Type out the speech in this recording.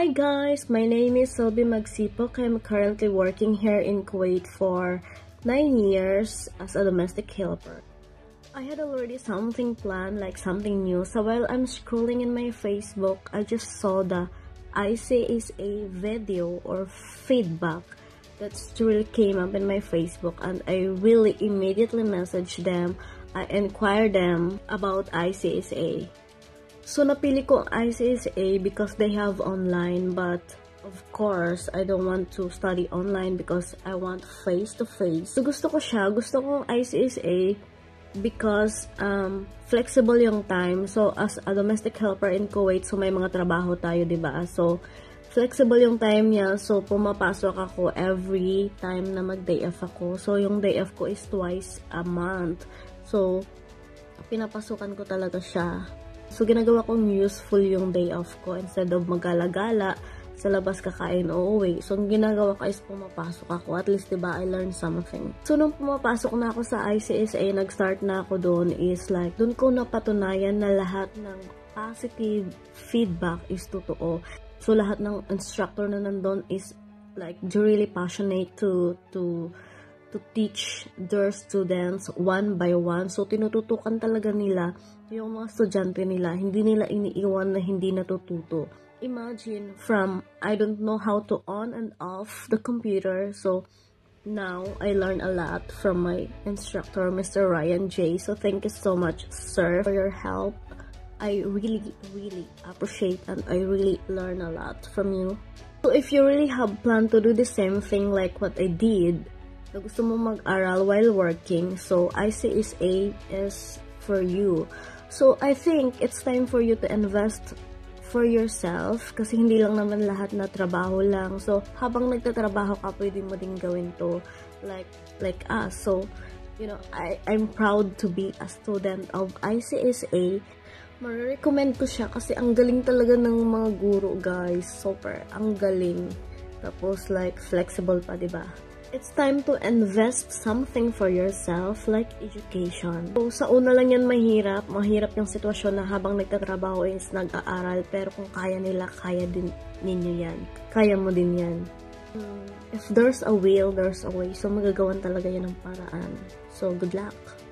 Hi guys, my name is Celby Magsipoc. I'm currently working here in Kuwait for 9 years as a domestic helper. I had already something planned, like something new. So while I'm scrolling in my Facebook, I just saw the ICSA video or feedback that really came up in my Facebook, and I really immediately messaged them. I inquired them about ICSA. So, napili ko ang ICSA because they have online, but of course, I don't want to study online because I want face-to-face. So, gusto ko siya. Gusto ko ang ICSA because flexible yung time. So, as a domestic helper in Kuwait, so may mga trabaho tayo, diba? So, flexible yung time niya. So, pumapasok ako every time na mag-day off ako. So, yung day off ko is twice a month. So, pinapasukan ko talaga siya. So, ginagawa kong useful yung day off ko. Instead of magala-gala, sa labas kakain o uwi. So, ang ginagawa ko is pumapasok ako. At least, diba, I learned something. So, nung pumapasok na ako sa ICSA, nag-start na ako doon is like, doon ko napatunayan na lahat ng positive feedback is totoo. So, lahat ng instructor na nandun is like, really passionate to teach their students one by one. So, tinututukan talaga nila yung mga estudyante nila. Hindi nila iniiwan na hindi natututo. Imagine from, I don't know how to on and off the computer. So, now, I learned a lot from my instructor, Mr. Ryan J. So, thank you so much, sir, for your help. I really, really appreciate and I really learn a lot from you. So, if you really have planned to do the same thing like what I did, na gusto mo mag-aral while working, so ICSA is for you. So, I think it's time for you to invest for yourself kasi hindi lang naman lahat na trabaho lang. So, habang nagtatrabaho ka, pwede mo din gawin to like us. So, you know, I'm proud to be a student of ICSA. Marirecommend ko siya kasi ang galing talaga ng mga guro, guys. Super, ang galing. Tapos, like, flexible pa, diba? It's time to invest something for yourself, like education. So, sa una lang yan mahirap. Mahirap yung sitwasyon na habang nagtatrabaho is nag-aaral. Pero kung kaya nila, kaya din ninyo yan. Kaya mo din yan. If there's a will, there's a way. So, magagawan talaga yan ng paraan. So, good luck!